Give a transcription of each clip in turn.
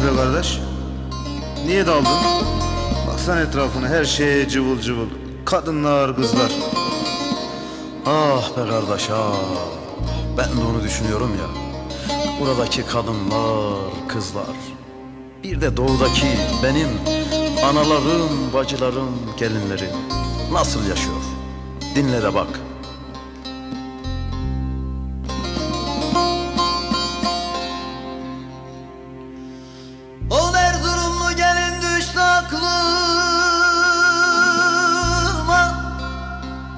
hayırdır be kardeş? Niye daldın? Baksana etrafına, her şey cıvıl cıvıl. Kadınlar, kızlar. Ah be kardeş ah. Ben de onu düşünüyorum ya. Buradaki kadınlar, kızlar. Bir de doğudaki benim analarım, bacılarım, gelinlerim. Nasıl yaşıyor? Dinle de bak.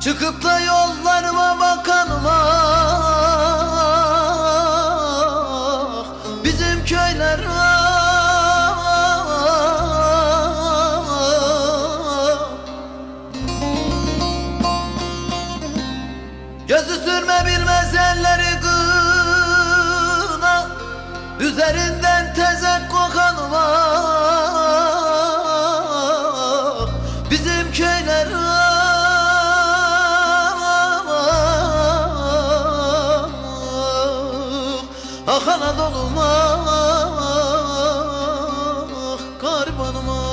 Çıkıp da yollarıma bakanım ah, bizim köyler ah. Gözü sürme bilmez elleri kına, üzerinden tezek kokanım ah, bizim köyler ah. Ah Anadolu'm ah, garibanım ah.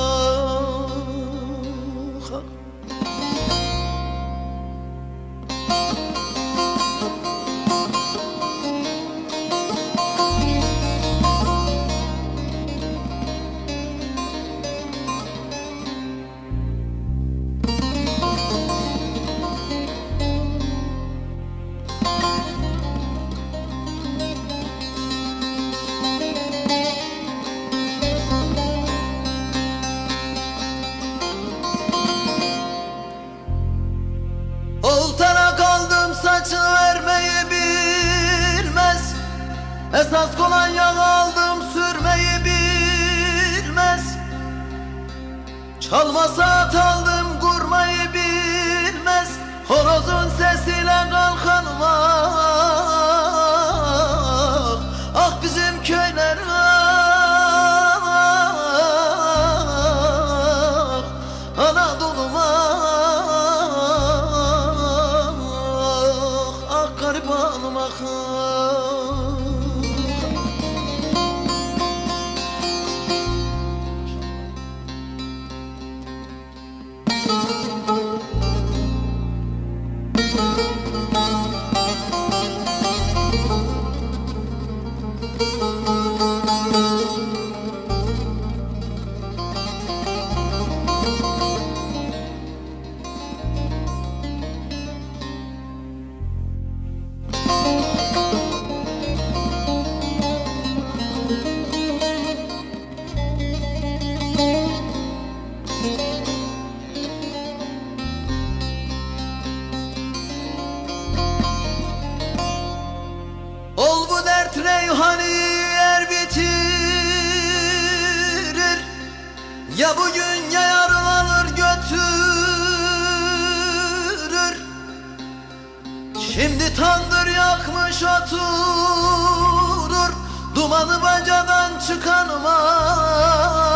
Esas kolonyan aldım, sürmeyi bilmez. Çalma saat aldım, kurmayı bilmez. Horozun sesiyle kalkanım ah, ah bizim köyler ah, Anadolu'm ah, ah garibanım ah. Reyhanı yer bitirir, ya bugün ya yarın alır götürür. Şimdi tandır yakmış oturur, dumanı bacadan çıkanıma.